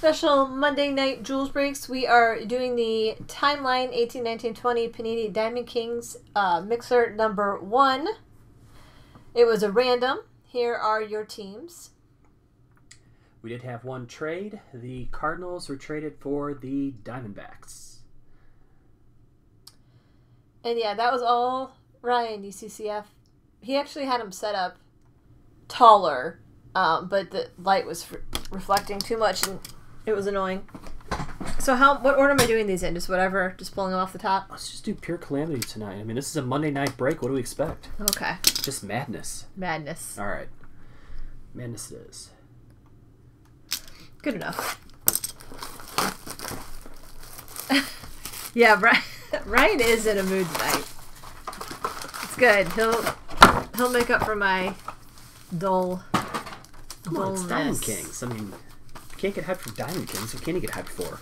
special Monday night Jules breaks. We are doing the Timeline 18, 19, 20 Panini Diamond Kings mixer number 1. It was a random. Here are your teams. We did have one trade. The Cardinals were traded for the Diamondbacks. And yeah, that was all Ryan DCCF. He actually had him set up taller, but the light was reflecting too much and it was annoying. So what order am I doing these in? Just whatever, just pulling them off the top? Let's just do pure calamity tonight. I mean, this is a Monday night break. What do we expect? Okay. Just madness. Madness. All right. Madness it is. Good enough. Yeah, Ryan is in a mood tonight. It's good. He'll make up for my dull. Come on, it's Diamond Kings. I mean, you can't get hyped for Diamond Kings. What can you get hyped for?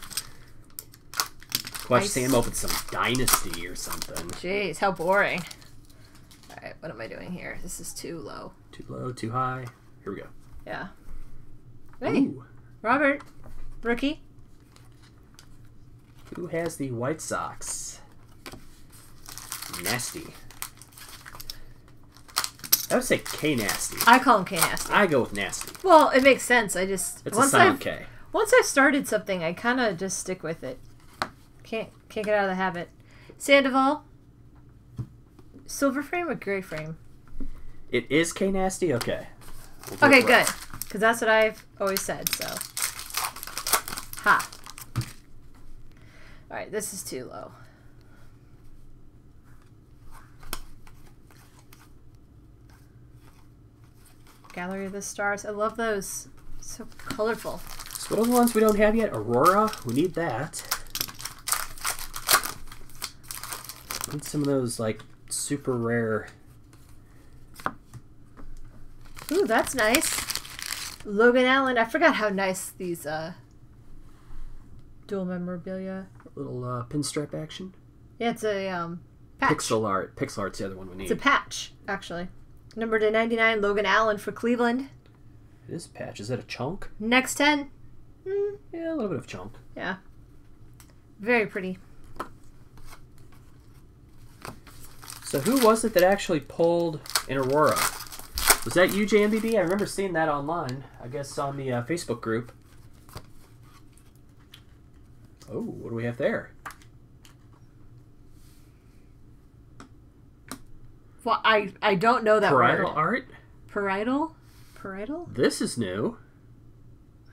Watch Sam open some Dynasty or something. Jeez, how boring. All right, what am I doing here? This is too low. Too low, too high. Here we go. Yeah. Hey, ooh. Robert, rookie. Who has the White Sox? Nasty. I would say K-Nasty. I call him K-Nasty. I go with Nasty. Well, it makes sense. I just... It's a silent K. Once I've started something, I kind of just stick with it. Can't get out of the habit. Sandoval. Silver frame or gray frame? It is K-Nasty? Okay. We'll okay, good. Because that's what I've always said, so. Ha. Alright, this is too low. Gallery of the Stars. I love those. So colorful. So what are the ones we don't have yet? Aurora. We need that. And some of those, like, super rare. Ooh, that's nice. Logan Allen. I forgot how nice these dual memorabilia. A little pinstripe action. Yeah, it's a patch. Pixel art. Pixel art's the other one we need. It's a patch, actually. Number /99, Logan Allen for Cleveland. This patch. Is that a chunk? Next 10. Yeah, a little bit of chunk. Yeah. Very pretty. So who was it that actually pulled an Aurora? Was that you, JMBB? I remember seeing that online. I guess on the Facebook group. Oh, what do we have there? Well, I don't know that word. Parietal art? Parietal? Parietal? This is new.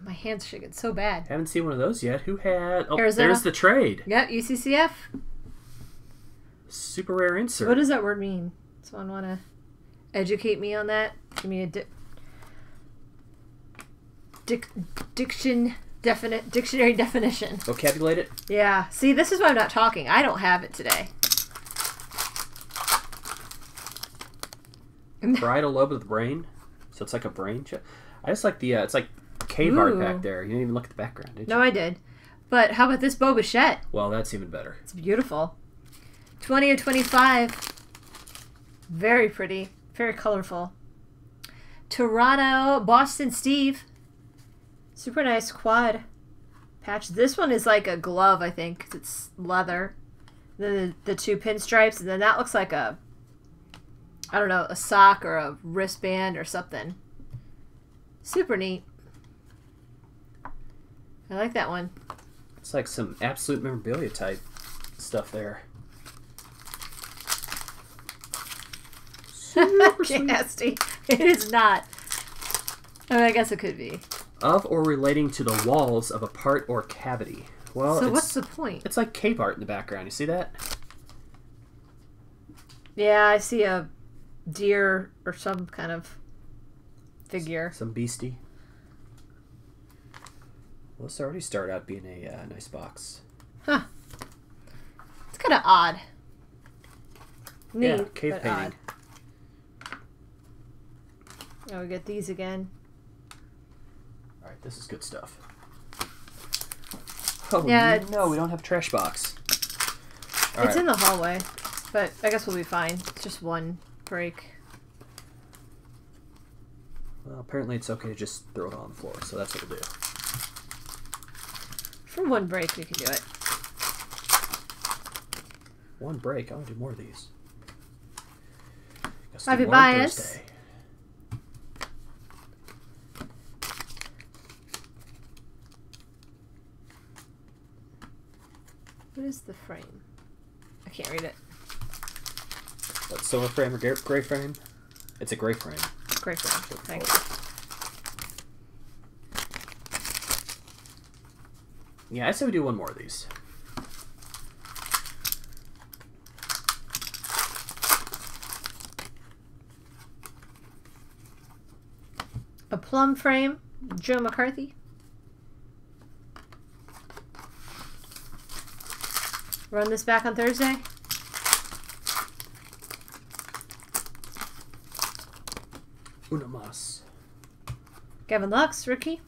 My hands shaking so bad. Haven't seen one of those yet. Who had... Oh, there's the trade. Yep, UCCF. Super rare insert. What does that word mean? Someone want to... educate me on that. Give me a dictionary definition. Vocabulate it. Yeah. See, this is why I'm not talking. I don't have it today. Parietal lobe of the brain. So it's like a brain chip. I just like the, it's like cave art back there. You didn't even look at the background, did you? No, I did. But how about this Bo Bichette? Well, that's even better. It's beautiful. 20 or 25. Very pretty. Very colorful. Toronto, Boston Steve. Super nice quad patch. This one is like a glove, I think, because it's leather. The two pinstripes, and then that looks like a, I don't know, a sock or a wristband or something. Super neat. I like that one. It's like some absolute memorabilia type stuff there. Nasty. It is not. I mean, I guess it could be. Of or relating to the walls of a part or cavity. Well, so what's the point? It's like cave art in the background. You see that? Yeah, I see a deer or some kind of figure. Some beastie. Well, this already started out being a nice box. Huh. It's kind of odd. Neat, yeah, cave but painting. Odd. Now we get these again. Alright, this is good stuff. Oh yeah, no, we don't have a trash box. It's in the hallway, but I guess we'll be fine. It's just one break. Well, apparently it's okay to just throw it on the floor, so that's what we'll do. And one break, we can do it. One break. I want to do more of these. Might be biased. What is the frame? I can't read it. What, silver frame or gray frame? It's a gray frame. Gray frame. Thank you. Yeah, I say we do one more of these. A plum frame, Joe McCarthy. Run this back on Thursday. Una mas. Gavin Lux, rookie.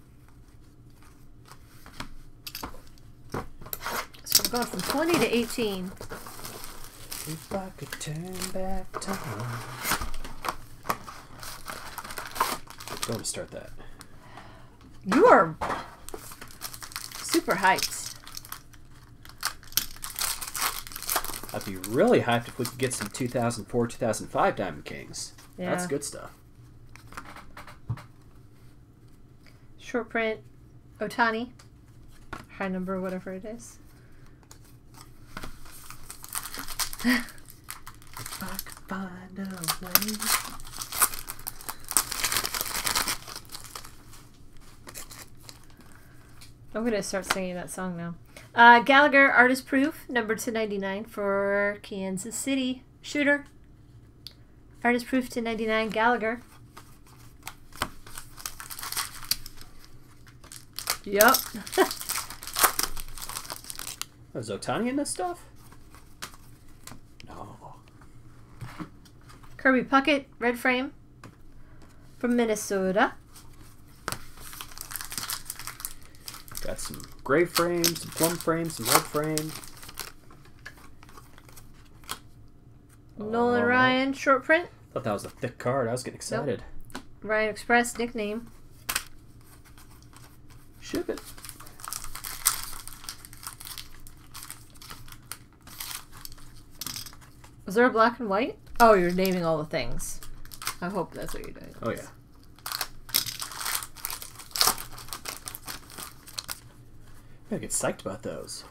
So we're going from 20 to 18. If I could turn back time. Don't start that. You are super hyped. I'd be really hyped if we could get some 2004, 2005 Diamond Kings. Yeah. That's good stuff. Short print, Ohtani. High number, whatever it is. If I could find a way. I'm going to start singing that song now. Gallagher, Artist Proof, number 299 for Kansas City. Shooter. Artist Proof 299, Gallagher. Yup. Was Ohtani in this stuff? No. Kirby Puckett, red frame from Minnesota. Got some gray frame, some plum frame, some red frame. Nolan Ryan, short print. I thought that was a thick card. I was getting excited. Nope. Ryan Express, nickname. Ship it. Was there a black and white? Oh, you're naming all the things. I hope that's what you're doing. Oh, yeah. I'm gonna get psyched about those.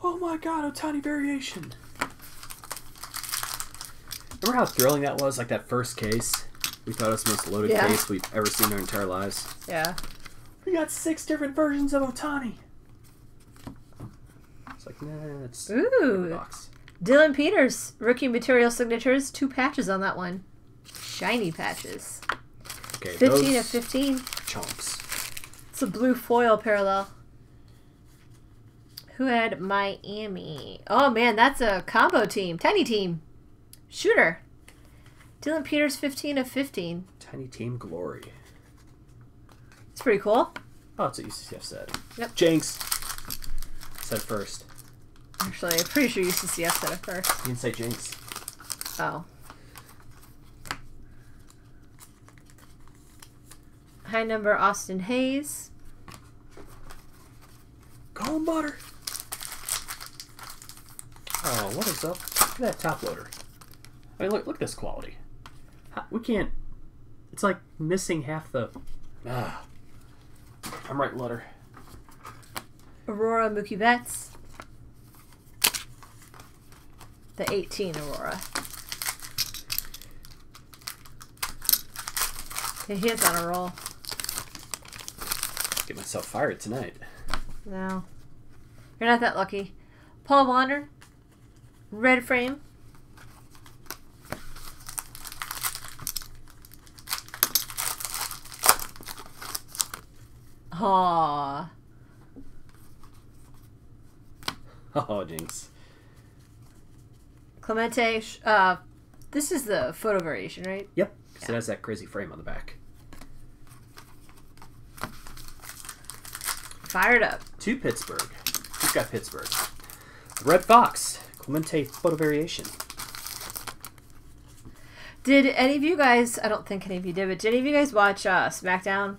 Oh my god, Ohtani variation! Remember how thrilling that was? Like that first case? We thought it was the most loaded case we've ever seen in our entire lives. Yeah. We got 6 different versions of Ohtani! It's like, nah, it's... Ooh! Box. Dylan Peters, rookie material signatures, 2 patches on that one. Shiny patches. Okay, 15 of 15. Chomps. It's a blue foil parallel. Who had Miami? Oh, man, that's a combo team. Tiny team. Shooter. Dylan Peters, 15 of 15. Tiny team glory. It's pretty cool. Oh, that's what UCCF said. Yep. Jinx. Said first. Actually, I'm pretty sure UCCF said it first. You didn't say Jinx. Oh. High number, Austin Hayes. Calm butter. Oh, what is up? Look at that top loader. I mean, look at this quality. We can't... It's like missing half the... I'm writing letter. Aurora Mookie Betts. The 18 Aurora. Yeah, he is on a roll. Get myself fired tonight. No. You're not that lucky. Paul Wander. Red frame. Aww. Oh, Jinx. Clemente, this is the photo variation, right? Yep. So it has that crazy frame on the back. Fired up. To Pittsburgh. Who's got Pittsburgh? Red Fox. Clemente photo variation. Did any of you guys, I don't think any of you did, but did any of you guys watch SmackDown?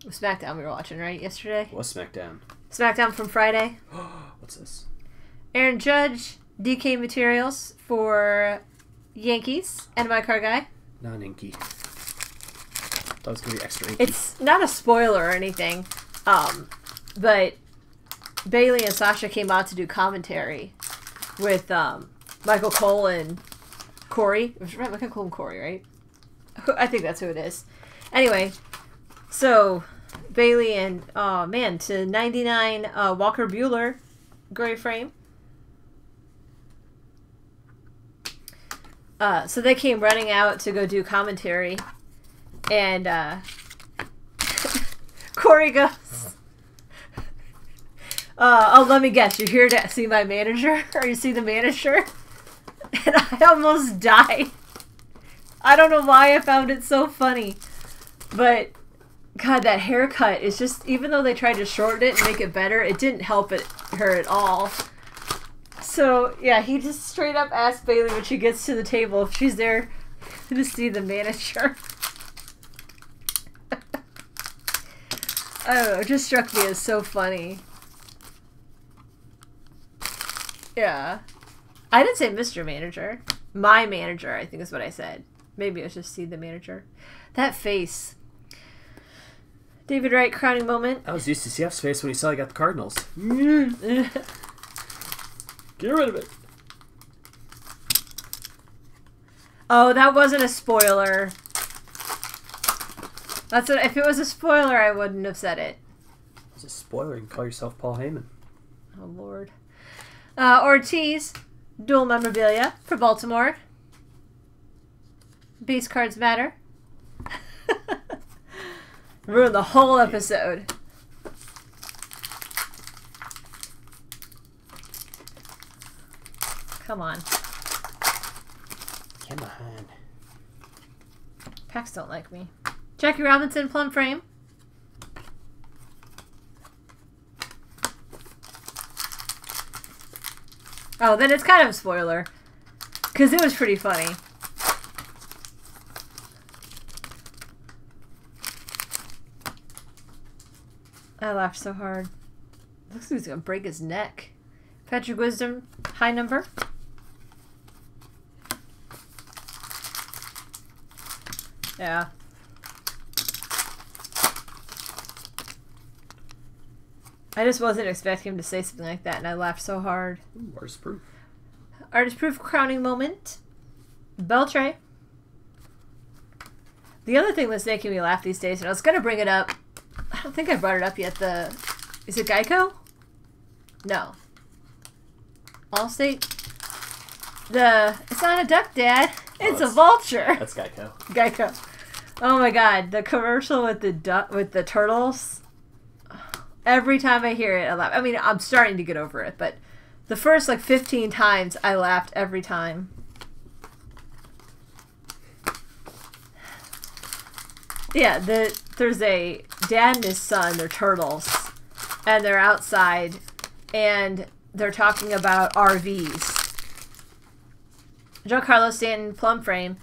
It was SmackDown we were watching, right, yesterday? It was SmackDown. SmackDown from Friday. What's this? Aaron Judge, DK Materials for Yankees, and my car guy. Non-inky. That was going to be extra inky. It's not a spoiler or anything, but Bailey and Sasha came out to do commentary with Michael Cole and Corey. Right, Michael Cole and Corey, right? I think that's who it is. Anyway, so Bailey and, oh man, to 99 Walker Buehler, gray frame. So they came running out to go do commentary, and Corey goes, oh, let me guess, you're here to see my manager? Or you see the manager? And I almost died. I don't know why I found it so funny. But, God, that haircut is just, even though they tried to shorten it and make it better, it didn't help her at all. So, yeah, he just straight up asked Bailey when she gets to the table if she's there to see the manager. I don't know, it just struck me as so funny. Yeah. I didn't say Mr. Manager. My manager, I think is what I said. Maybe it was just see the manager. That face. David Wright, crowning moment. That was UCCF's face when he saw he got the Cardinals. Get rid of it. Oh, that wasn't a spoiler. That's what, if it was a spoiler, I wouldn't have said it. It's a spoiler. You can call yourself Paul Heyman. Oh, Lord. Ortiz, dual memorabilia for Baltimore. Base cards matter. Ruined the whole episode. Come on. Come on. Packs don't like me. Jackie Robinson, plum frame. Oh, then it's kind of a spoiler. Because it was pretty funny. I laughed so hard. Looks like he's going to break his neck. Patrick Wisdom, high number. Yeah. I just wasn't expecting him to say something like that, and I laughed so hard. Ooh, artist proof. Artist proof crowning moment. Beltray. The other thing that's making me laugh these days, and I was going to bring it up, I don't think I brought it up yet. Is it Geico? No. Allstate? It's not a duck, Dad. It's a vulture. That's Geico. Geico. Oh my God, the commercial with the duck with the turtles. Every time I hear it, I laugh. I mean, I'm starting to get over it, but the first like 15 times, I laughed every time. Yeah, there's a dad and his son, they're turtles, and they're outside, and they're talking about RVs. Giancarlo Stanton, plum frame,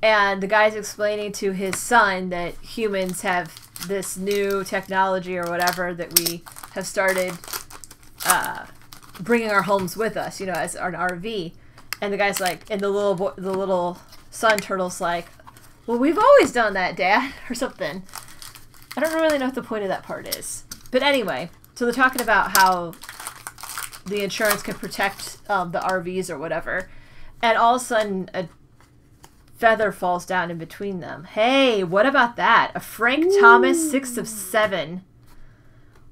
and the guy's explaining to his son that humans have this new technology or whatever that we have started bringing our homes with us, you know, as an RV. And the guy's like, and the little son turtle's like, well, we've always done that, Dad, or something. I don't really know what the point of that part is. But anyway, so they're talking about how the insurance can protect the RVs or whatever. And all of a sudden, a feather falls down in between them. Hey, what about that? A Frank Thomas 6/7.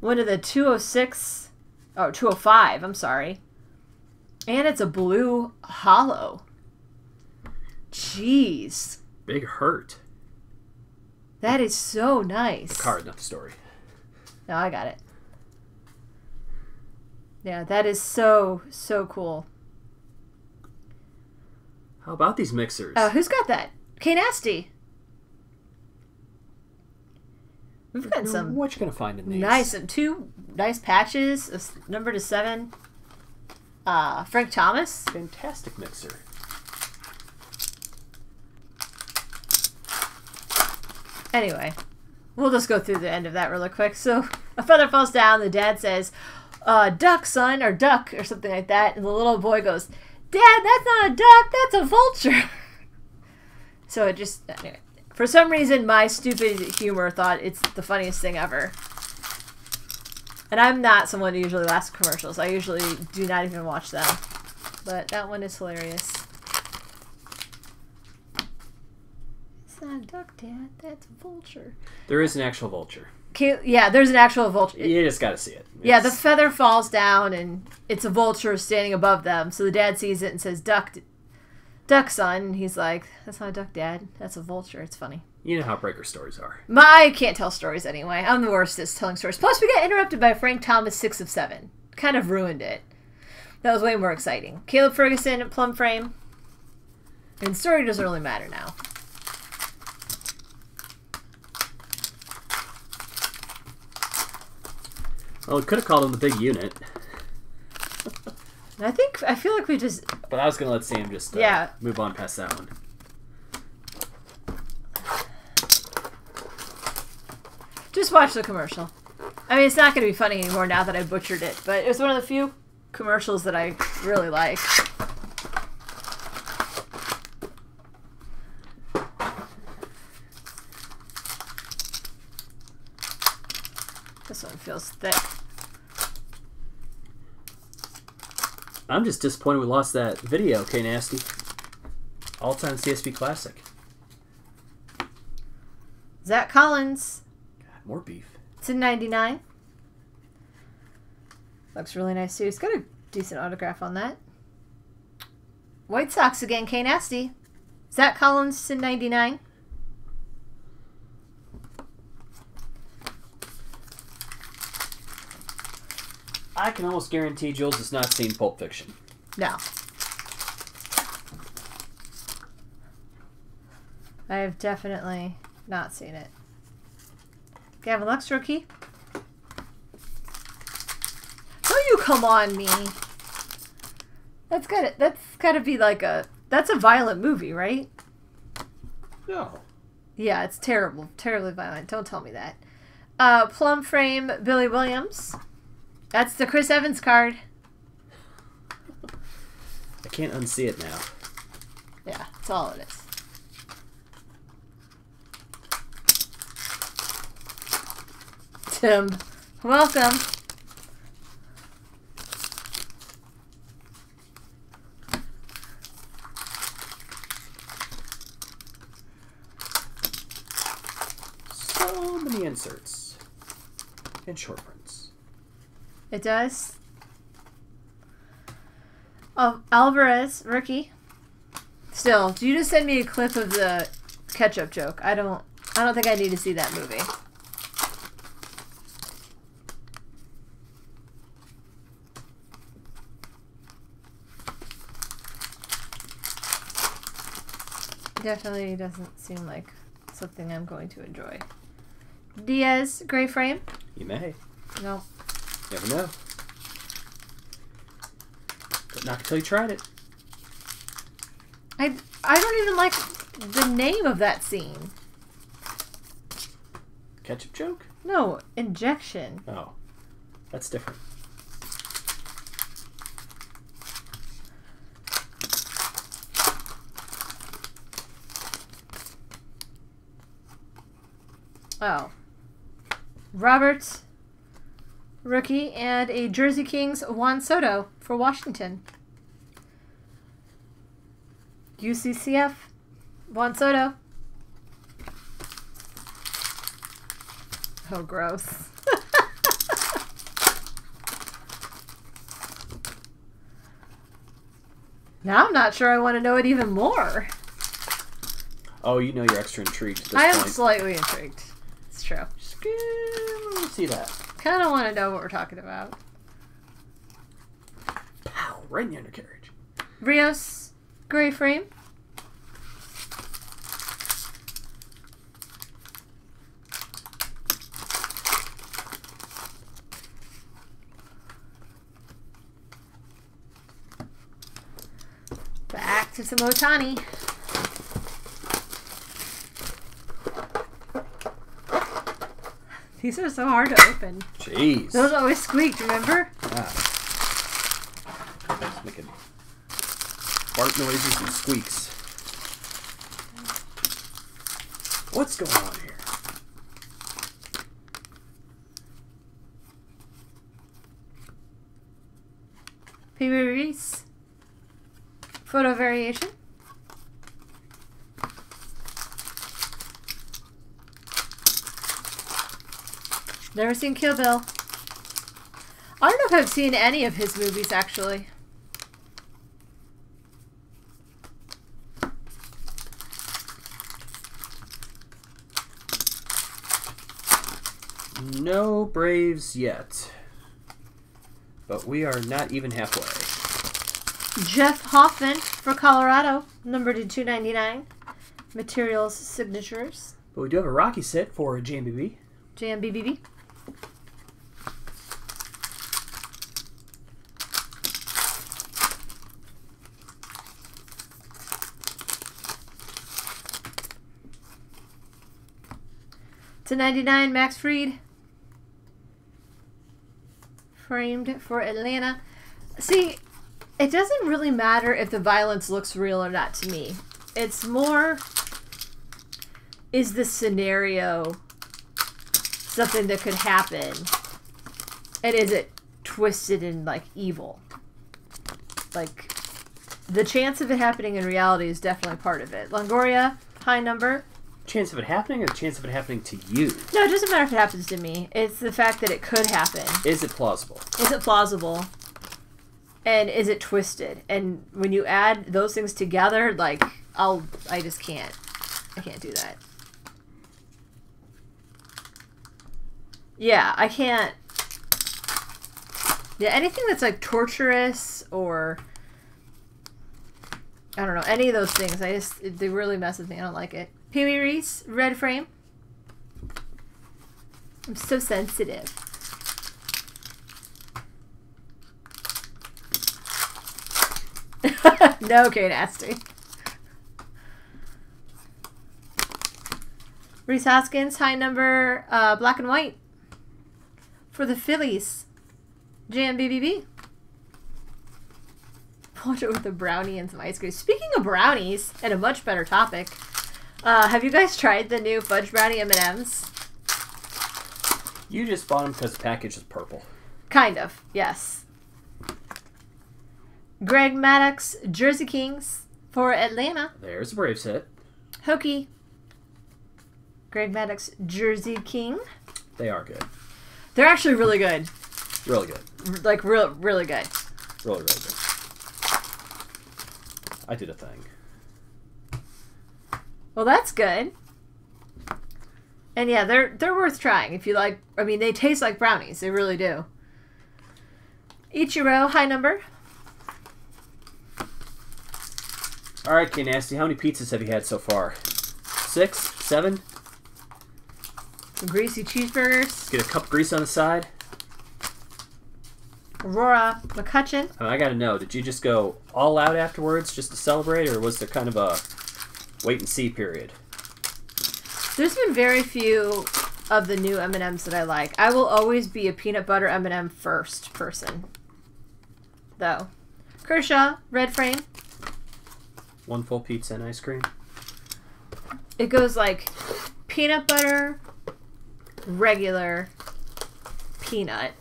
One of the 206, or 205, I'm sorry. And it's a blue hollow. Jeez. Big hurt. That is so nice. The card, not the story. No, I got it. Yeah, that is so, so cool. How about these mixers? Who's got that? K-Nasty. We've got some. What you gonna find in these? Nice, two nice patches, number to 7. Frank Thomas. Fantastic mixer. Anyway, we'll just go through the end of that really quick. So A feather falls down. The dad says, duck, son, or duck, or something like that. And the little boy goes, Dad, that's not a duck. That's a vulture. So it just, anyway. For some reason, my stupid humor thought it's the funniest thing ever. And I'm not someone who usually laughs at commercials. I usually do not even watch them. But that one is hilarious. It's not a duck, Dad. That's a vulture. There is an actual vulture. Yeah, there's an actual vulture. You just got to see it. Yeah, the feather falls down, and it's a vulture standing above them. So the dad sees it and says, duck, son. And he's like, that's not a duck, Dad. That's a vulture. It's funny. You know how breaker stories are. I can't tell stories anyway. I'm the worst at telling stories. Plus, we got interrupted by Frank Thomas, 6 of 7. Kind of ruined it. That was way more exciting. Caleb Ferguson at Plum Frame. And story doesn't really matter now. Well, we could have called him the big unit. I feel like we just... But I was going to let Sam just move on past that one. Just watch the commercial. I mean, it's not going to be funny anymore now that I butchered it, but it was one of the few commercials that I really like. This one feels thick. I'm just disappointed we lost that video, K Nasty. All-time CSB classic. Zach Collins. God, more beef. It's in 99. Looks really nice, too. It's got a decent autograph on that. White Sox again, K Nasty. Zach Collins, it's in 99. I can almost guarantee Jules has not seen Pulp Fiction. No. I have definitely not seen it. Gavin Lux rookie. Oh, you come on me. That's gotta be like a... That's a violent movie, right? No. Yeah, it's terrible. Terribly violent. Don't tell me that. Plum Frame, Billy Williams. That's the Chris Evans card. I can't unsee it now. Yeah, that's all it is. Tim, welcome. So many inserts and short prints. It does. Oh, Alvarez, rookie. Still, do you just send me a clip of the ketchup joke? I don't think I need to see that movie. Definitely doesn't seem like something I'm going to enjoy. Diaz, gray frame? You may. No. Never know. But not until you tried it. I don't even like the name of that scene. Ketchup joke? No, injection. Oh. That's different. Oh. Roberts. Rookie and a Jersey Kings Juan Soto for Washington. UCCF Juan Soto. Oh, gross. Now I'm not sure I want to know it even more. Oh, you know you're extra intrigued at this point. I am slightly intrigued. It's true. Just let's see that. I don't want to know what we're talking about. Pow! Right in the undercarriage. Rios, gray frame. Back to some Ohtani. These are so hard to open. Jeez. Those always squeaked, remember? Yeah. It's making fart noises and squeaks. What's going on here? P.B. Reese. Photo variation. Never seen Kill Bill. I don't know if I've seen any of his movies, actually. No Braves yet. But we are not even halfway. Jeff Hoffman for Colorado, numbered to 299. Materials, signatures. But we do have a Rocky set for JMBB. JMBB. /99, Max Fried. Framed for Atlanta. See, it doesn't really matter if the violence looks real or not to me. It's more, is the scenario something that could happen? And is it twisted and, like, evil? Like, the chance of it happening in reality is definitely part of it. Longoria, high number. Chance of it happening or the chance of it happening to you? No, it doesn't matter if it happens to me. It's the fact that it could happen. Is it plausible? Is it plausible? And is it twisted? And when you add those things together, like, I just can't. I can't do that. Yeah, I can't. Yeah, anything that's, like, torturous or, I don't know, any of those things. They really mess with me. I don't like it. Pee Wee Reese, red frame. I'm so sensitive. No, okay, nasty. Reese Hoskins, high number, black and white. For the Phillies, JMBBB. Watch it with a brownie and some ice cream. Speaking of brownies, and a much better topic, have you guys tried the new Fudge Brownie M&Ms? You just bought them because the package is purple. Kind of, yes. Greg Maddux, Jersey Kings for Atlanta. There's a Braves hit. Hokie. Greg Maddux, Jersey King. They are good. They're actually really good. Really good. Like, really good. Really, really good. I did a thing. Well, that's good. And yeah, they're worth trying if you like. I mean, they taste like brownies. They really do. Ichiro, high number. All right, K Nasty, how many pizzas have you had so far? 6, 7? Some greasy cheeseburgers. Get a cup of grease on the side. Aurora McCutcheon. I gotta know, did you just go all out afterwards just to celebrate, or was there kind of a wait and see period? There's been very few of the new M&Ms that I like. I will always be a peanut butter M&M first person, though. Kershaw, red frame. One full pizza and ice cream. It goes like peanut butter, regular, peanut.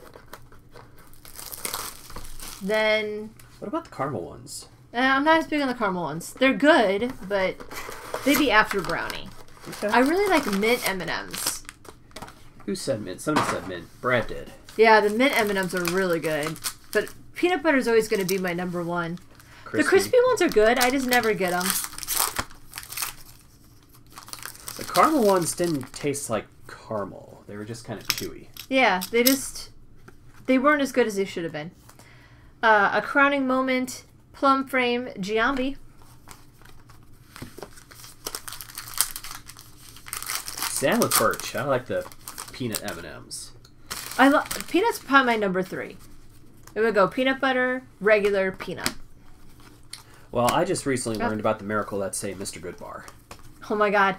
Then what about the caramel ones? I'm not as big on the caramel ones. They're good, but they'd be after brownie. Okay. I really like mint M&Ms. Who said mint? Somebody said mint. Brad did. Yeah, the mint M&Ms are really good, but peanut butter is always going to be my number one. Crispy. The crispy ones are good. I just never get them. The caramel ones didn't taste like caramel. They were just kind of chewy. Yeah, they weren't as good as they should have been. A crowning moment, plum frame, Giambi. Sandwich birch. I like the peanut M&Ms. Peanut's probably my number 3. It would go peanut butter, regular, peanut. Well, I just recently learned about the miracle that say Mr. Goodbar. Oh my God.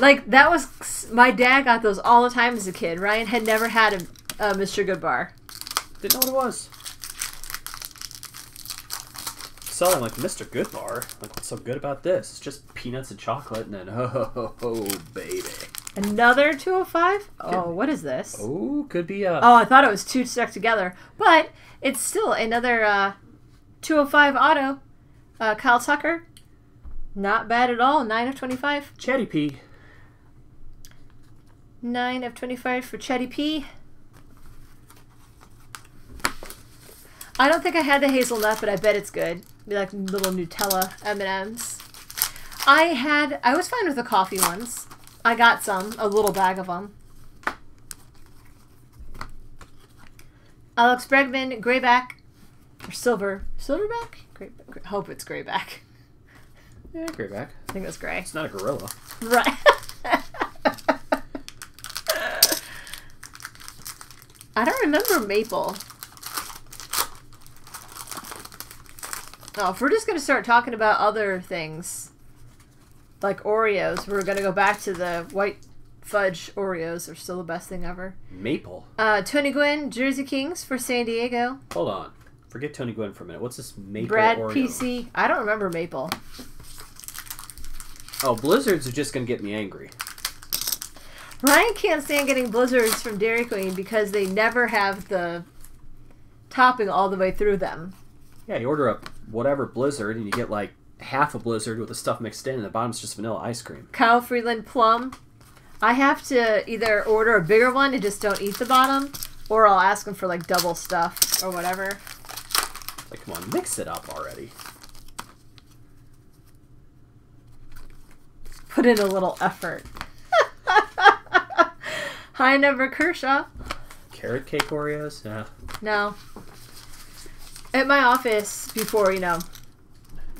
Like, that was, my dad got those all the time as a kid. Ryan had never had a Mr. Goodbar. Didn't know what it was. Selling like Mr. Goodbar. Like, what's so good about this? It's just peanuts and chocolate, and then oh baby. Another 205? Oh, what is this? Oh, could be a. Oh, I thought it was two stuck together, but it's still another 205 auto. Kyle Tucker, not bad at all. 9 of 25. Chatty P. 9 of 25 for Chatty P. I don't think I had the hazelnut, but I bet it's good. Be like little Nutella M&Ms. I was fine with the coffee ones. I got some, a little bag of them. Alex Bregman, grayback or silver, silverback? Gray, hope it's grayback. Yeah, grayback. I think that's gray. It's not a gorilla. Right. I don't remember maple. Oh, if we're just going to start talking about other things, like Oreos, we're going to go back to the white fudge Oreos. They're still the best thing ever. Maple. Tony Gwynn, Jersey Kings for San Diego. Hold on. Forget Tony Gwynn for a minute. What's this maple Brad Oreo? PC. I don't remember maple. Oh, blizzards are just going to get me angry. Ryan can't stand getting blizzards from Dairy Queen because they never have the topping all the way through them. Yeah, you order a whatever blizzard and you get like half a blizzard with the stuff mixed in and the bottom's just vanilla ice cream. Kyle Freeland Plum. I have to either order a bigger one and just don't eat the bottom, or I'll ask them for like double stuff or whatever. Like, come on, mix it up already. Put in a little effort. High number Kershaw. Carrot cake Oreos? Yeah. No. At my office, before, you know,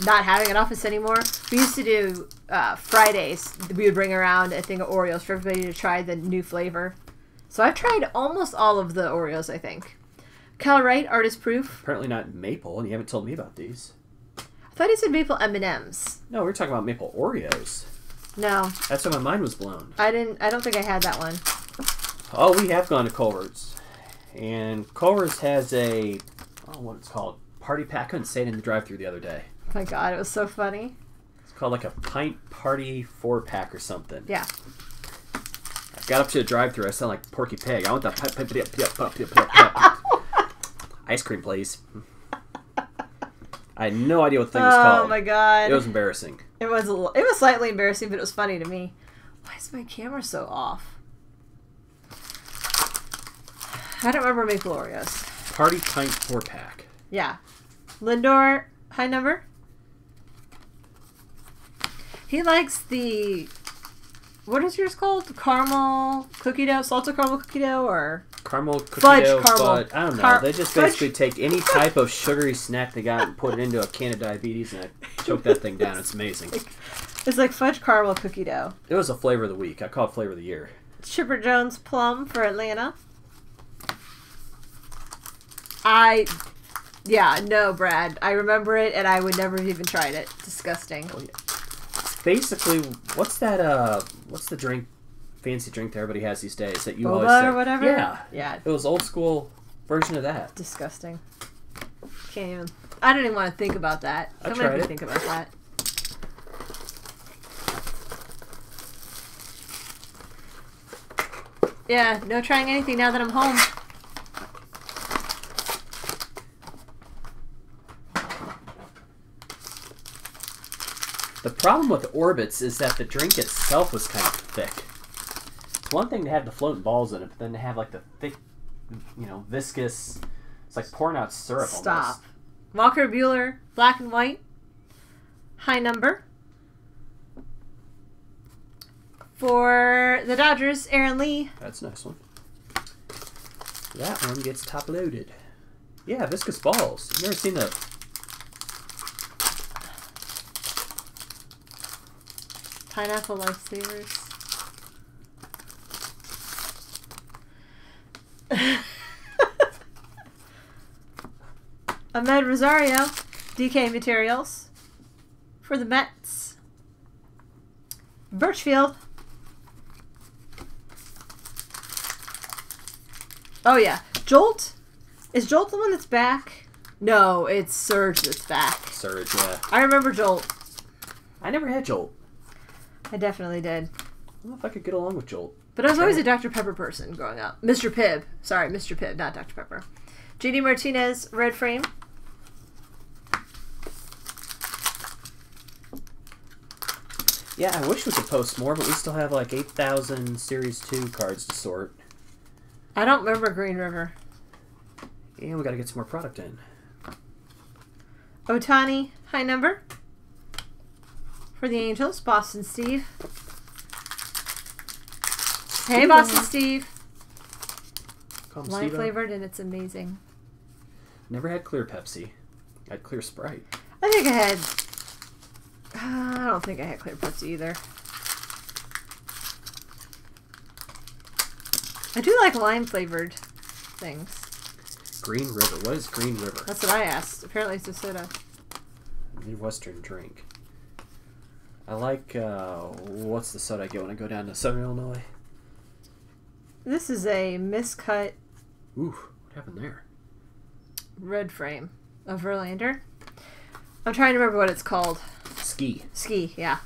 not having an office anymore, we used to do Fridays. We would bring around a thing of Oreos for everybody to try the new flavor. So I've tried almost all of the Oreos, I think. Kyle Wright, Artist Proof. Apparently not maple, and you haven't told me about these. I thought he said maple M&Ms. No, we were talking about maple Oreos. No. That's when my mind was blown. I don't think I had that one. Oh, we have gone to Culver's. And Culver's has a... Oh, what it's called. Party Pack. I couldn't say it in the drive-thru the other day. Oh my god, it was so funny. It's called like a pint party 4-pack or something. Yeah. I got up to the drive-thru. I sound like Porky Pig. I want that ice cream, please. I had no idea what the thing was called. Oh my god. It was embarrassing. It was slightly embarrassing, but it was funny to me. Why is my camera so off? I don't remember making Oreos. Party pint 4-pack. Yeah. Lindor, high number. He likes the, what is yours called? Caramel cookie dough? Salted caramel cookie dough or? Caramel cookie dough. Fudge caramel. I don't know. They just basically take any type of sugary snack they got and put it into a can of diabetes and I choke that thing down. It's amazing. It's like fudge caramel cookie dough. It was a flavor of the week. I call it flavor of the year. Chipper Jones Plum for Atlanta. Yeah, no, Brad. I remember it, and I would never have even tried it. Disgusting. Oh, yeah. Basically, what's that, what's the drink, fancy drink that everybody has these days that you Boba always say? Or whatever? Yeah. Yeah. It was old school version of that. Disgusting. Can't even, I don't even want to think about that. I tried it. Think about that. Yeah, no trying anything now that I'm home. The problem with Orbits is that the drink itself was kind of thick. It's one thing to have the floating balls in it, but then to have like the thick, you know, viscous. It's like pouring out syrup. Stop. Almost. Walker Buehler, black and white, high number. For the Dodgers, Aaron Lee. That's a nice one. That one gets top loaded. Yeah, viscous balls. You've never seen the. Pineapple Lifesavers. Ahmed Rosario, DK Materials for the Mets. Birchfield, Oh, yeah. Jolt? Is Jolt the one that's back? No, it's Surge that's back. Surge, yeah. I remember Jolt. I never had Jolt. I definitely did. I don't know if I could get along with Jolt. But I was always a Dr. Pepper person growing up. Mr. Pibb. Sorry, Mr. Pibb, not Dr. Pepper. JD Martinez, red frame. Yeah, I wish we could post more, but we still have like 8,000 Series 2 cards to sort. I don't remember Green River. And we got to get some more product in. Ohtani, high number. For the Angels, Boston Steve. Hey, Boston Steve. Lime flavored, and it's amazing. Never had clear Pepsi. I had clear Sprite. I think I had... I don't think I had clear Pepsi either. I do like lime flavored things. Green River. What is Green River? That's what I asked. Apparently it's a soda. Midwestern drink. I like, what's the soda I get when I go down to Southern Illinois? This is a miscut. Ooh, what happened there? Red frame of Verlander. I'm trying to remember what it's called. Ski. Ski, yeah.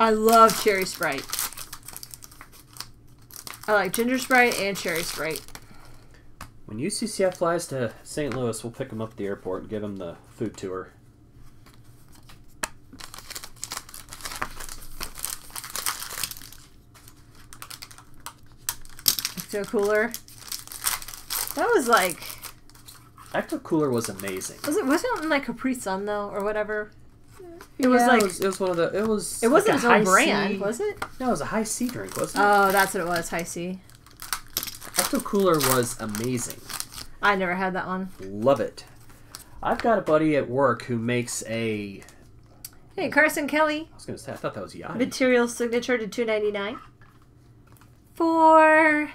I love cherry Sprite. I like ginger Sprite and cherry Sprite. When UCCF flies to St. Louis, we'll pick them up at the airport and give them the food tour. Ecto Cooler. That was like... Ecto Cooler was amazing. Was it in like Capri Sun though, or whatever? It was like it was one of the it wasn't his own brand, was it? No, it was a high C drink, wasn't it? Oh, that's what it was, high C. Ecto Cooler was amazing. I never had that one. Love it. I've got a buddy at work who makes a. Hey, Carson Kelly. I was gonna say I thought that was Yachty. Material signature to $2.99 for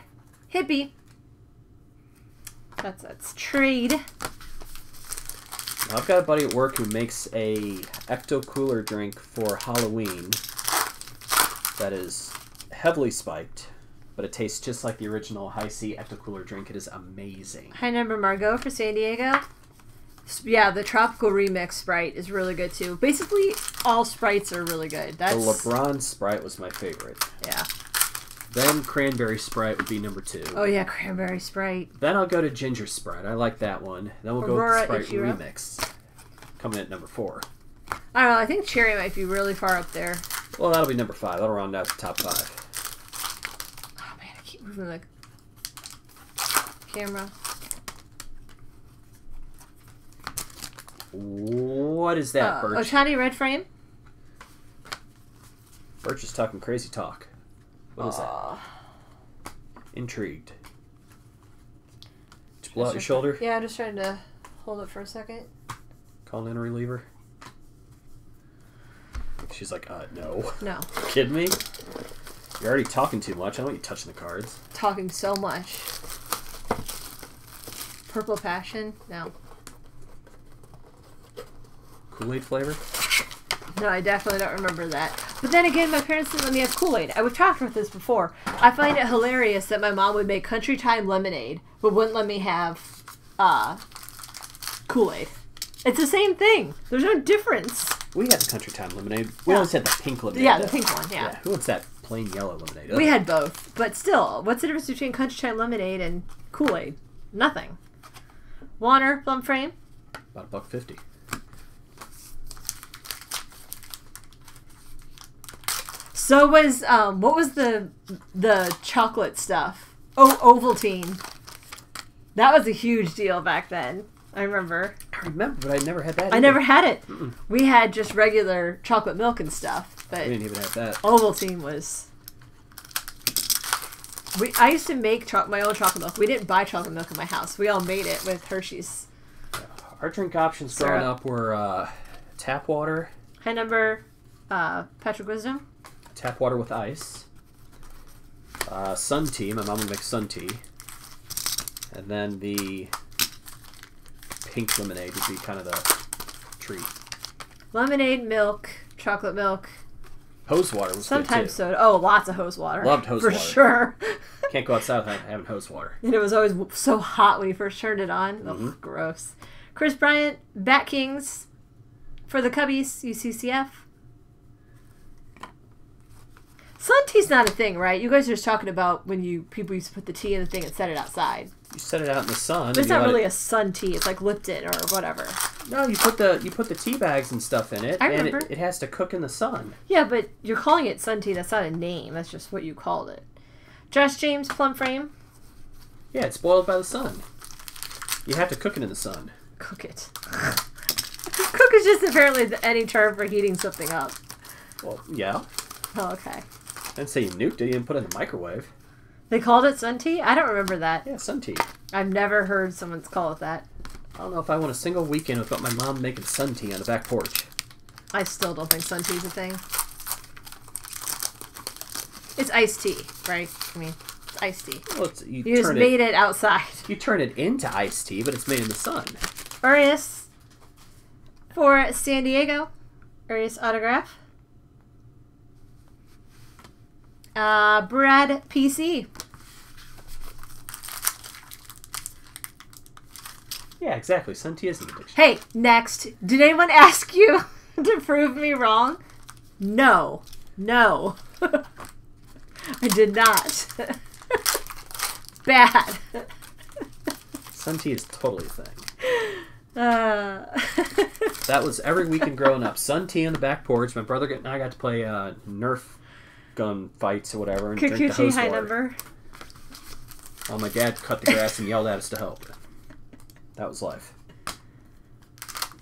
Hippie. That's trade. I've got a buddy at work who makes a Ecto Cooler drink for Halloween that is heavily spiked, but it tastes just like the original High C Ecto Cooler drink. It is amazing. High number Margot for San Diego. Yeah, the Tropical Remix Sprite is really good too. Basically, all Sprites are really good. The LeBron Sprite was my favorite. Yeah. Then Cranberry Sprite would be number 2. Oh, yeah, Cranberry Sprite. Then I'll go to Ginger Sprite. I like that one. Then we'll go with the Sprite Remix. Coming at number 4. I don't know. I think Cherry might be really far up there. Well, that'll be number 5. That'll round out the top 5. Oh, man, I keep moving the camera. What is that, Birch? Ohtani red frame. Birch is talking crazy talk. What is that? Intrigued. Did you blow out your shoulder? Yeah, I'm just trying to hold it for a second. Call in a reliever? She's like, no. No. Kidding me? You're already talking too much. I don't want you touching the cards. Talking so much. Purple Passion? No. Kool-Aid flavor? No, I definitely don't remember that. But then again, my parents didn't let me have Kool-Aid. We've talked about this before. I find it hilarious that my mom would make Country Time lemonade, but wouldn't let me have Kool-Aid. It's the same thing. There's no difference. We had the Country Time lemonade. We always had the pink lemonade. Yeah, the pink one, yeah. Who wants that plain yellow lemonade? We had both. But still, what's the difference between Country Time lemonade and Kool-Aid? Nothing. Warner, plum frame. About $1.50. So was what was the chocolate stuff? Oh, Ovaltine. That was a huge deal back then. I remember. I remember, but I never had that. I never had it. Mm-mm. We had just regular chocolate milk and stuff, but we didn't even have that. Ovaltine was. I used to make my own chocolate milk. We didn't buy chocolate milk in my house. We all made it with Hershey's. Our drink options growing up were tap water. High number, Patrick Wisdom. Tap water with ice. Sun tea. My mom would make sun tea. And then the pink lemonade would be kind of the treat. Lemonade, milk, chocolate milk, Hose water was sometimes good too. Oh, lots of hose water. Loved hose water. For sure. Can't go outside without having hose water. And it was always so hot when you first turned it on. Mm-hmm. Ugh, gross. Chris Bryant, Bat Kings for the Cubbies, UCCF. Sun tea's not a thing, right? You guys are just talking about when you people used to put the tea in the thing and set it outside. You set it out in the sun. But it's not really a sun tea. It's like Lipton or whatever. No, you put the tea bags and stuff in it. I remember. And it has to cook in the sun. Yeah, but you're calling it sun tea. That's not a name. That's just what you called it. Josh James, Plum Frame. Yeah, it's boiled by the sun. You have to cook it in the sun. Cook it. Cook is just apparently any term for heating something up. Well, yeah. Oh, okay. I didn't say you nuked it. You didn't put it in the microwave. They called it sun tea? I don't remember that. Yeah, sun tea. I've never heard someone call it that. I don't know if I want a single weekend without my mom making sun tea on the back porch. I still don't think sun tea's a thing. It's iced tea, right? I mean, it's iced tea. Well, you just made it outside. You turn it into iced tea, but it's made in the sun. Urias for San Diego. Urias autograph. Brad PC. Yeah, exactly. Sun tea is an addiction. Hey, next. Did anyone ask you to prove me wrong? No. No. I did not. Bad. Sun tea is totally a thing. That was every weekend growing up. Sun tea on the back porch. My brother and I got to play Nerf gun fights or whatever and drink the hose water. Number. Oh, my dad cut the grass and yelled at us to help. That was life.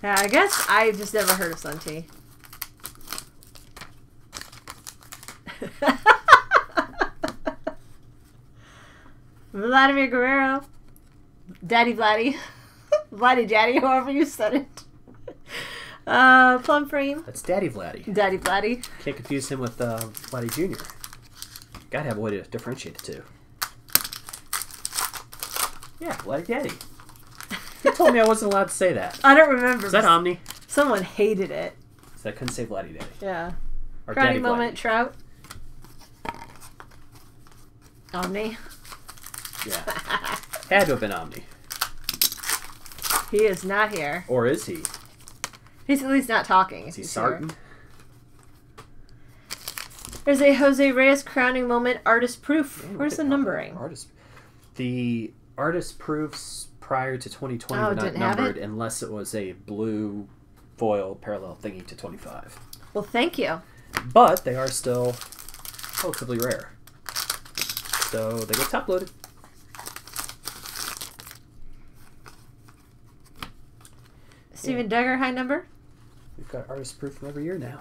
Yeah, I guess I just never heard of sun tea. Vladimir Guerrero. Daddy Vladdy. Vladdy Daddy, however you said it. Plum Frame. That's Daddy Vladdy. Daddy Vladdy. Can't confuse him with Vladdy Jr. Gotta have a way to differentiate the two. Yeah, Vladdy Daddy. He told me I wasn't allowed to say that. I don't remember. Is that Omni? Someone hated it. So I couldn't say Vladdy Daddy. Yeah. Or Daddy Moment, Vladdy. Trout. Omni. Yeah. Had to have been Omni. He is not here. Or is he? He's at least not talking. Is he Sarton? There's a Jose Reyes crowning moment artist proof. Man, where's the numbering? The artist proofs prior to 2020 were not numbered unless it was a blue foil parallel thingy to 25. Well, thank you. But they are still relatively rare. So they get top loaded. Steven Duggar, high number. We've got artist proof from every year now.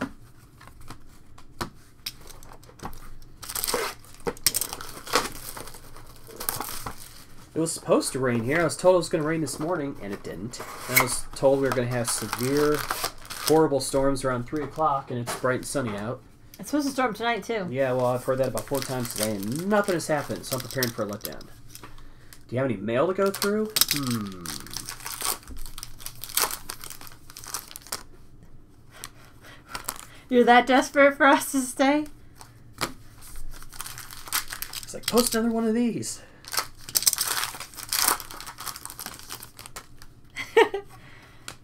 It was supposed to rain here. I was told it was going to rain this morning, and it didn't. And I was told we were going to have severe, horrible storms around 3 o'clock, and it's bright and sunny out. It's supposed to storm tonight, too. Yeah, well, I've heard that about 4 times today, and nothing has happened, so I'm preparing for a letdown. Do you have any mail to go through? You're that desperate for us to stay? It's like, post another one of these.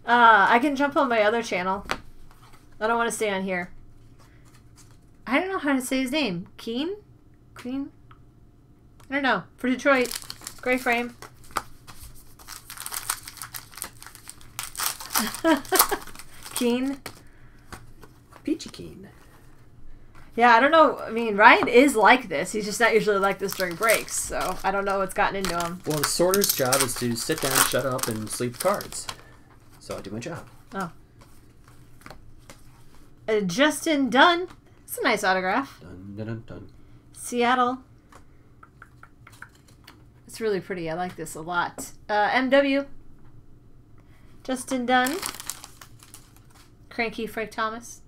I can jump on my other channel. I don't want to stay on here. I don't know how to say his name. Keen? Queen? I don't know. For Detroit. Gray frame. Keen? Peachy Keen. Yeah, I don't know. I mean, Ryan is like this. He's just not usually like this during breaks, so I don't know what's gotten into him. Well, the sorter's job is to sit down, shut up, and sleep cards. So I do my job. Oh. Justin Dunn. It's a nice autograph. Dun, dun, dun, dun. Seattle. It's really pretty. I like this a lot. MW. Justin Dunn. Cranky Frank Thomas.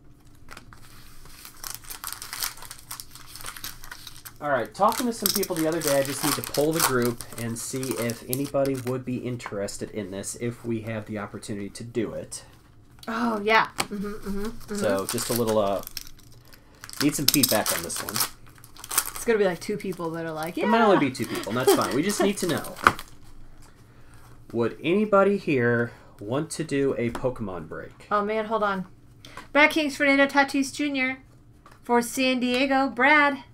Alright, talking to some people the other day, I just need to poll the group and see if anybody would be interested in this if we have the opportunity to do it. Oh, yeah. So, just a little Need some feedback on this one. It's going to be like two people that are like, yeah. It might only be two people, and that's fine. We just need to know. Would anybody here want to do a Pokemon break? Oh, man, hold on. Brad Kings, Fernando Tatis Jr. For San Diego, Brad.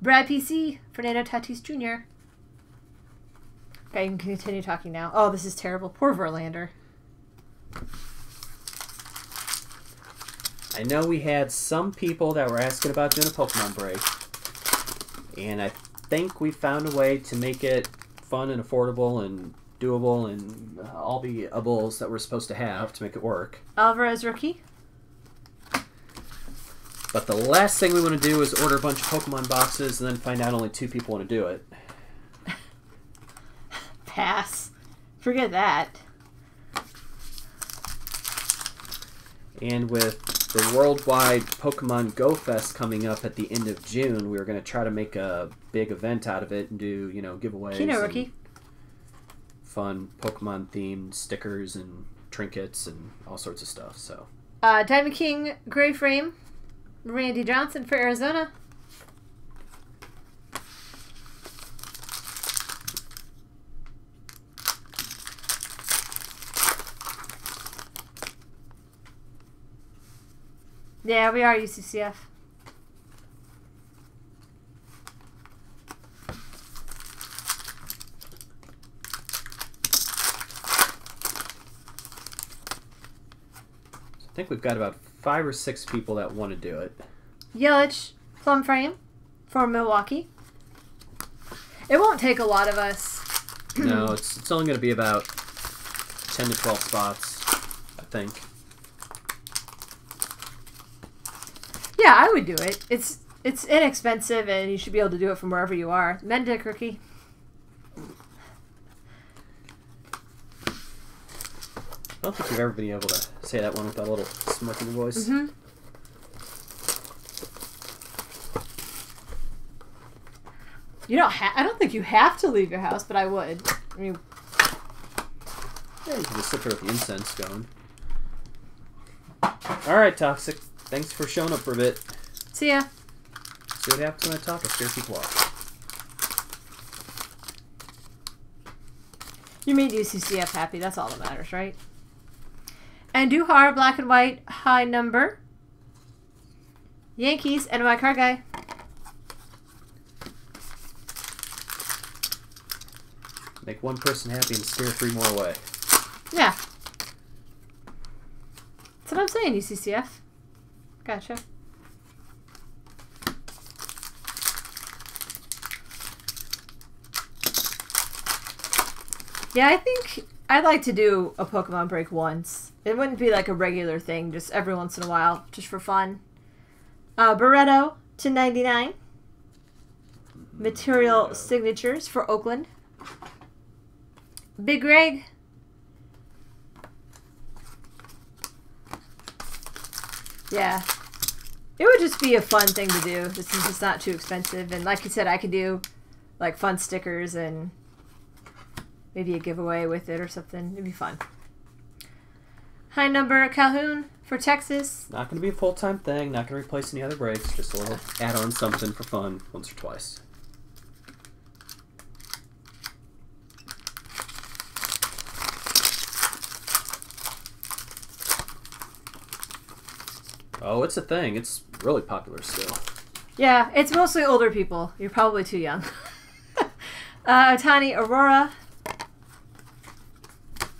Brad PC, Fernando Tatis Jr. Okay, you can continue talking now. Oh, this is terrible. Poor Verlander. I know we had some people that were asking about doing a Pokemon break, and I think we found a way to make it fun and affordable and doable and all the ubles that we're supposed to have to make it work. Alvarez rookie. But the last thing we want to do is order a bunch of Pokemon boxes and then find out only two people want to do it. Pass. Forget that. And with the worldwide Pokemon Go Fest coming up at the end of June, we were going to try to make a big event out of it and do, you know, giveaways. Kino rookie. Fun Pokemon-themed stickers and trinkets and all sorts of stuff. So. Diamond King Gray Frame, Randy Johnson for Arizona. Yeah, we are UCCF. I think we've got about 5 or 6 people that want to do it. Yelich, Plum Frame for Milwaukee. It won't take a lot of us. No, it's only going to be about 10 to 12 spots, I think. Yeah, I would do it. It's inexpensive, and you should be able to do it from wherever you are. Mendick rookie. I don't think you've ever been able to say that one with that little smirk in your voice. Mm-hmm. You don't. I don't think you have to leave your house, but I would. I mean, yeah, you can just sit there with the incense going. All right, Toxic. Thanks for showing up for a bit. See ya. See what happens when I talk. I scare people off. You made UCCF happy. That's all that matters, right? And Duhar, black and white, high number. Yankees, NY Car Guy. Make one person happy and scare 3 more away. Yeah. That's what I'm saying, UCCF. Gotcha. Yeah, I think I'd like to do a Pokemon break once. It wouldn't be like a regular thing, just every once in a while, just for fun. Barreto, 299. Material signatures for Oakland. Big Greg. Yeah. It would just be a fun thing to do. This is just not too expensive. And like you said, I could do like fun stickers and maybe a giveaway with it or something. It'd be fun. High number Calhoun for Texas. Not going to be a full-time thing. Not going to replace any other breaks. Just a little add-on something for fun once or twice. Oh, it's a thing. It's really popular still. Yeah, it's mostly older people. You're probably too young. Ohtani Aurora.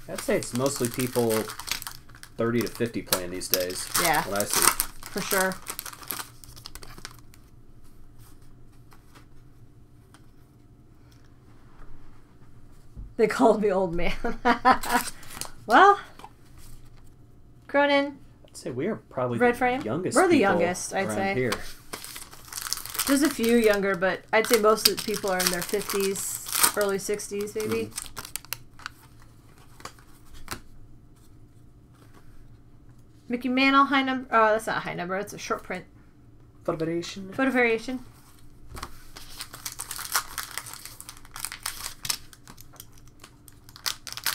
I'd say it's mostly people 30 to 50 playing these days. Yeah. What I see. For sure. They called me old man. Well, Cronin. I'd say we are probably the youngest. We're the youngest, I'd say. Here. There's a few younger, but I'd say most of the people are in their 50s, early 60s, maybe. Mm. Mickey Mantle, high number. Oh, that's not a high number. It's a short print. Photo variation. Photo variation.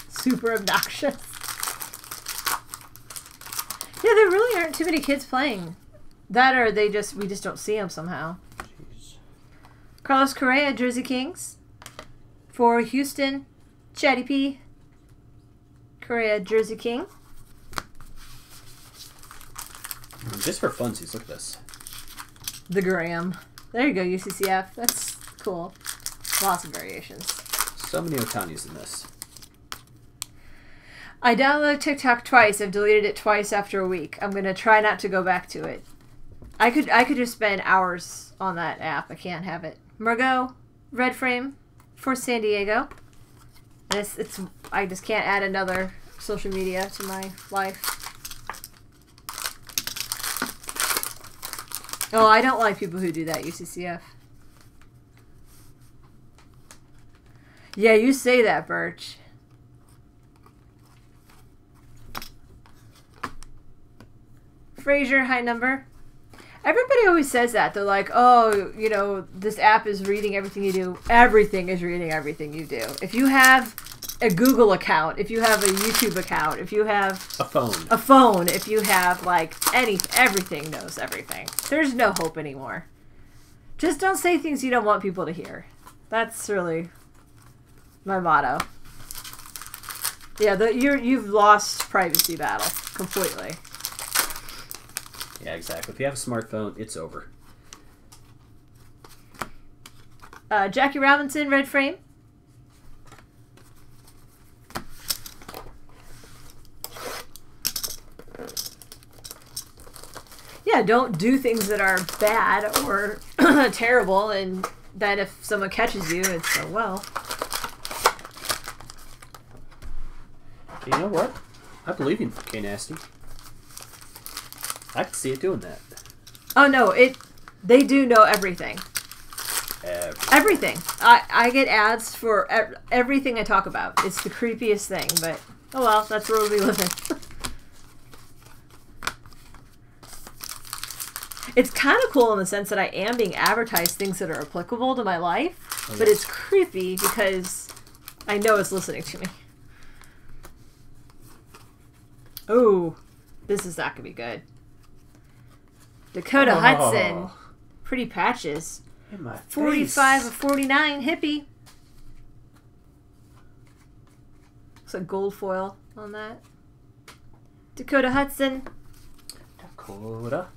Super obnoxious. Yeah, there really aren't too many kids playing That or they just, we just don't see them somehow. Jeez. Carlos Correa, Jersey Kings. For Houston, Chatty P. Correa, Jersey King. Just for funsies, look at this. The Graham. There you go, UCCF. That's cool. Lots of variations. So many Ohtanis in this. I downloaded TikTok twice. I've deleted it twice after a week. I'm gonna try not to go back to it. I could just spend hours on that app. I can't have it. Margot, red frame for San Diego. And it's I just can't add another social media to my life. Oh, I don't like people who do that, UCCF. Yeah, you say that, Birch. Frazier, high number. Everybody always says that. They're like, oh, you know, this app is reading everything you do. Everything is reading everything you do. If you have a Google account, if you have a YouTube account, if you have a phone, if you have like everything knows everything. There's no hope anymore. Just don't say things you don't want people to hear. That's really my motto. Yeah, you've lost privacy battle completely. Yeah, exactly. If you have a smartphone, it's over. Jackie Robinson, red frame. Yeah, don't do things that are bad or terrible, and then if someone catches you, it's so well. You know what? I believe in K-Nasty. I can see it doing that. Oh no, they do know everything. Everything. I get ads for everything I talk about. It's the creepiest thing, but oh well, that's where we'll be living. It's kind of cool in the sense that I am being advertised things that are applicable to my life, oh, yes. But it's creepy because I know it's listening to me. Oh, this is not going to be good. Dakota Hudson. Pretty patches. In my 45 of 49. Hippie. Looks like gold foil on that. Dakota Hudson. Dakota.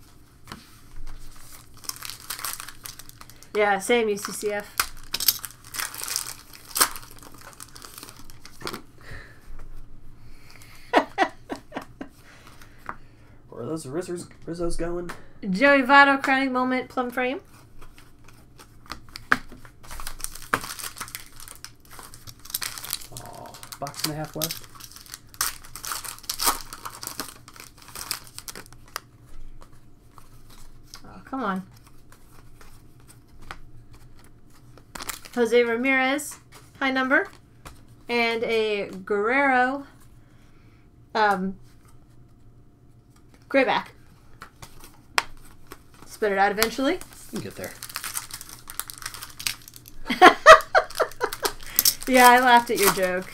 Yeah, same UCCF. Where are those Rizzos going? Joey Votto, crowning moment, plum frame. Oh, box and a half left. Oh, come on. Jose Ramirez, high number, and a Guerrero grayback. Spit it out eventually. You can get there. Yeah, I laughed at your joke.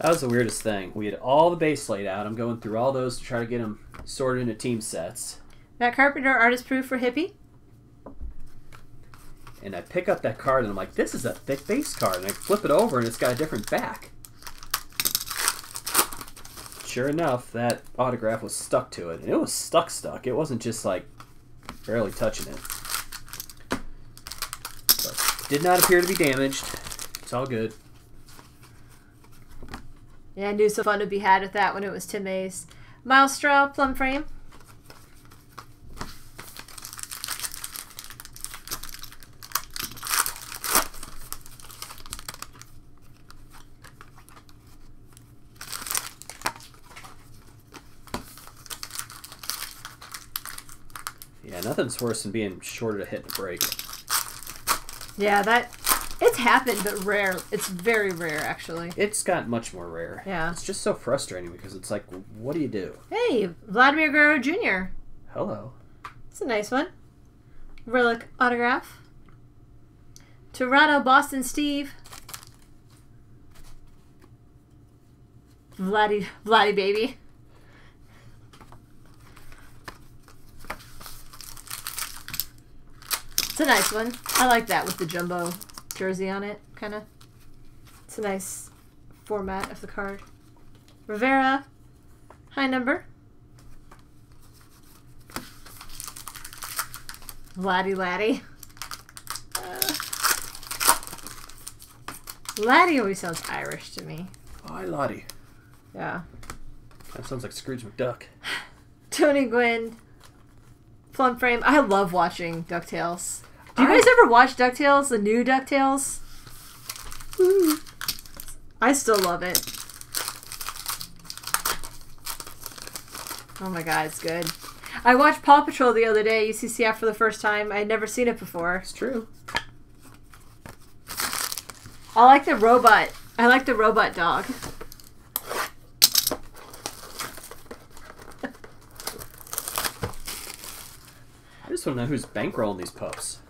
That was the weirdest thing. We had all the base laid out. I'm going through all those to try to get them sorted into team sets. Matt Carpenter, artist proof for Hippie. And I pick up that card, and I'm like, this is a thick base card. And I flip it over, and it's got a different back. Sure enough, that autograph was stuck to it. And it was stuck. It wasn't just, like, barely touching it. But did not appear to be damaged. It's all good. Yeah, I knew some fun to be had with that when it was Tim A's. Miles Straw, plum frame. Nothing's worse than being shorted a hit and a break. Yeah, it's happened, but rare. It's very rare, actually. It's gotten much more rare. Yeah. It's just so frustrating because it's like, what do you do? Hey, Vladimir Guerrero Jr. Hello. It's a nice one. Relic autograph. Toronto, Boston, Steve. Vladdy baby. It's a nice one. I like that with the jumbo jersey on it, kind of. It's a nice format of the card. Rivera, high number. Laddie. Laddie always sounds Irish to me. Hi, Laddie. Yeah. That sounds like Scrooge McDuck. Tony Gwynn. Plum frame. I love watching DuckTales. Do you guys ever watch DuckTales? The new DuckTales? Ooh. I still love it. Oh my god, it's good. I watched Paw Patrol the other day, UCCF, for the first time. I had never seen it before. It's true. I like the robot. I like the robot dog. I just want to know who's bankrolling these pups.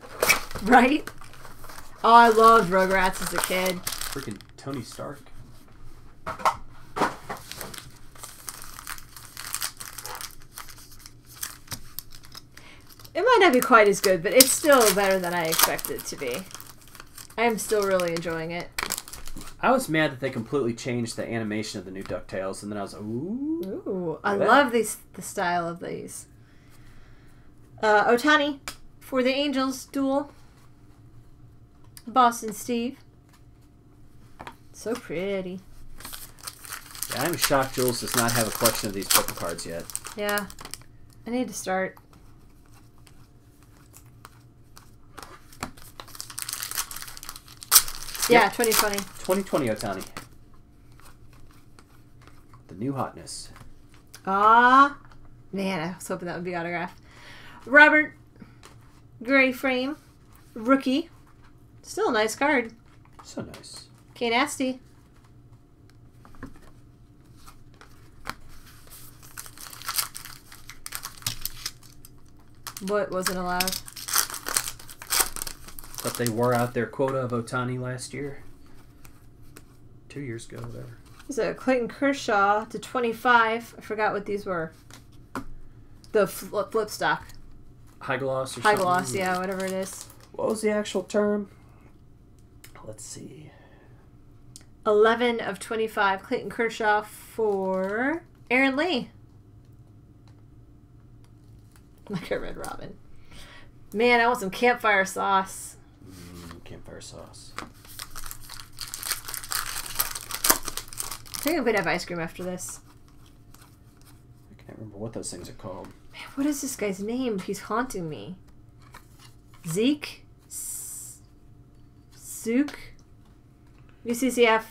Right? Oh, I loved Rugrats as a kid. Freaking Tony Stark. It might not be quite as good, but it's still better than I expected it to be. I am still really enjoying it. I was mad that they completely changed the animation of the new DuckTales, and then I was like, ooh. I love these, the style of these. Ohtani for the Angels duel. Boston Steve. So pretty. Yeah, I'm shocked Jules does not have a collection of these purple cards yet. Yeah. I need to start. Yeah, yep. 2020. 2020 Ohtani. The new hotness. Ah, man, I was hoping that would be autographed. Robert, gray frame, rookie. Still a nice card. So nice. Okay, nasty. What wasn't allowed? But they wore out their quota of Ohtani last year. 2 years ago, whatever. So Clayton Kershaw to 25. I forgot what these were. The flip stock. High gloss or something. High gloss, yeah, whatever it is. What was the actual term? Let's see. 11 of 25. Clayton Kershaw for Aaron Lee. Like a Red Robin. Man, I want some campfire sauce. Campfire sauce. I think I'm gonna have ice cream after this. I can't remember what those things are called. Man, what is this guy's name? He's haunting me. Zeke? Zook? UCCF?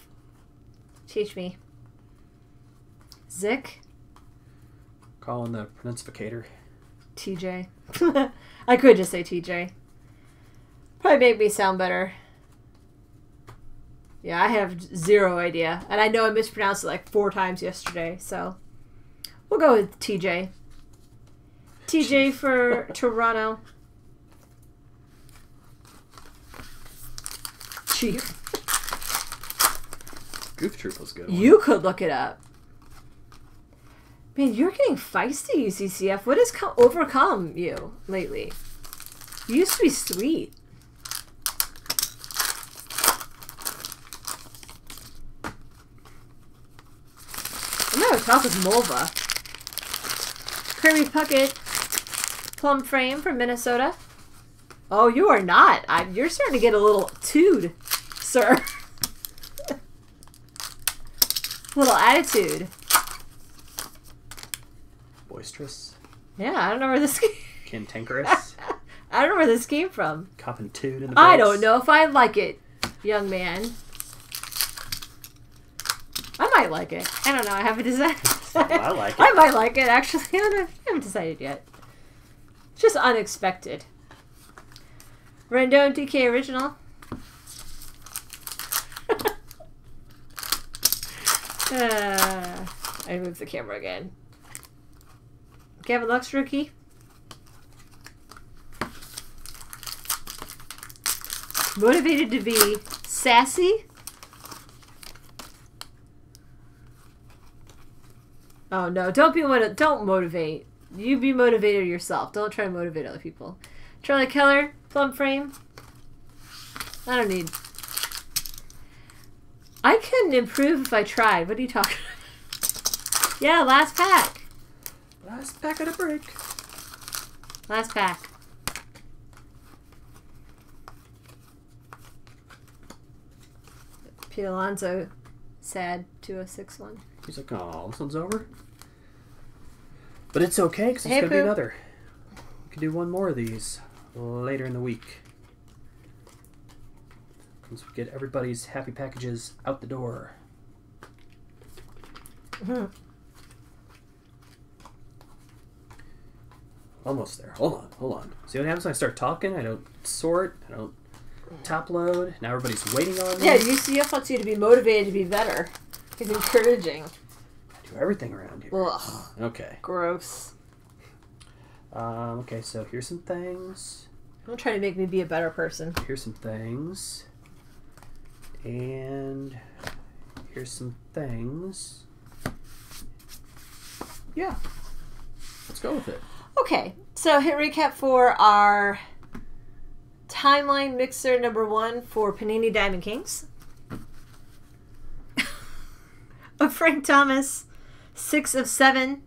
Teach me. Zick? Calling the pronunciator. TJ. I could just say TJ. Probably make me sound better. Yeah, I have zero idea. And I know I mispronounced it like 4 times yesterday, so we'll go with TJ. TJ for Toronto. Chief. Goof Troop was good. You could look it up. Man, you're getting feisty, UCCF. What has overcome you lately? You used to be sweet. Top is Mulva. Kirby Puckett, plum frame from Minnesota. Oh, you are not. You're starting to get a little toed, sir. Little attitude. Boisterous. Yeah, I don't know where this. Cantankerous. I don't know where this came from. Copping toed in the. I don't know if I like it, young man. I might like it. I don't know. I haven't decided. Well, I like it. I might like it, actually. I don't know. I haven't decided yet. It's just unexpected. Rendon DK original. I moved the camera again. Gavin Lux rookie. Motivated to be sassy. Oh no, don't motivate. You be motivated yourself. Don't try to motivate other people. Charlie Keller, Thumb frame. I don't need. I couldn't improve if I tried. What are you talking about? Yeah, last pack. Last pack of the break. Last pack. Pete Alonso, sad, 206-1. He's like, oh, this one's over. But it's okay, because it's going to be another. We can do one more of these later in the week. Once we get everybody's happy packages out the door. Mm-hmm. Almost there. Hold on, hold on. See what happens when I start talking? I don't sort. I don't top load. Now everybody's waiting on me. Yeah, UCF wants you to be motivated to be better. It's encouraging. I do everything around here. Ugh. Okay. Gross. Okay, so here's some things. Don't try to make me be a better person. Here's some things. And here's some things. Yeah. Let's go with it. Okay, so hit recap for our timeline mixer number 1 for Panini Diamond Kings. Of Frank Thomas, 6/7.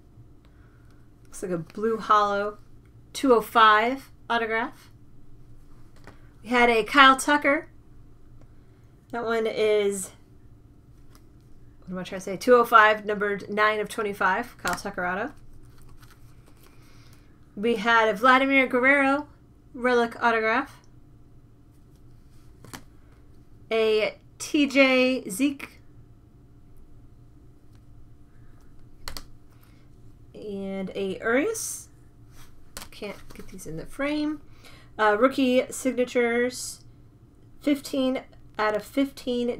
Looks like a blue hollow, 205 autograph. We had a Kyle Tucker. That one is, what am I trying to say? 205, numbered 9/25, Kyle Tucker auto. We had a Vladimir Guerrero relic autograph. A TJ Zeke. And a Urias. Can't get these in the frame. Rookie signatures, 15/15.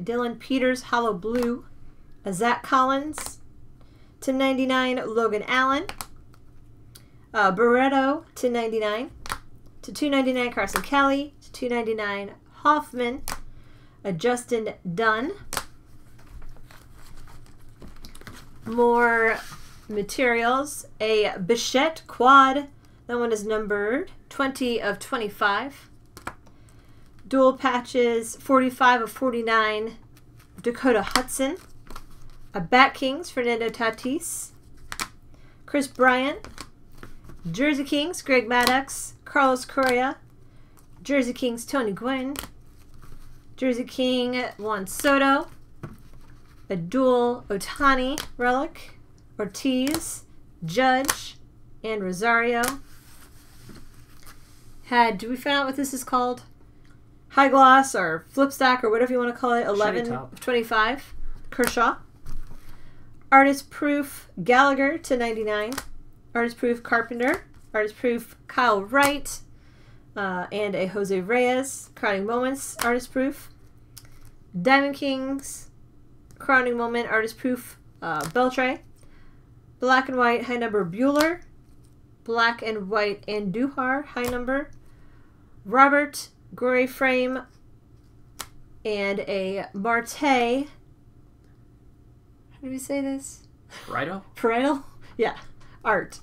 Dylan Peters, hollow blue. A Zach Collins, 2/99. Logan Allen. Barreto, 2/99. To 2/99, Carson Kelly. To 2/99, Hoffman. A Justin Dunn. More materials. A Bichette quad. That one is numbered 20/25. Dual patches, 45/49. Dakota Hudson. A Bat Kings, Fernando Tatis. Chris Bryant. Jersey Kings, Greg Maddux. Carlos Correa. Jersey Kings, Tony Gwynn. Jersey King, Juan Soto. A dual Ohtani relic. Ortiz, Judge, and Rosario. Do we find out what this is called? High gloss or flip stack or whatever you want to call it. 11/25. Kershaw. Artist proof Gallagher, 2/99. Artist proof Carpenter, artist proof Kyle Wright, and a Jose Reyes, Crowning Moments, artist proof. Diamond Kings, Crowning Moment, artist proof, Beltre. Black and white, high number Buehler. Black and white and Andujar, high number. Robert, gray frame, and a Marte. How do we say this? Parietal? Parietal? Yeah. Art.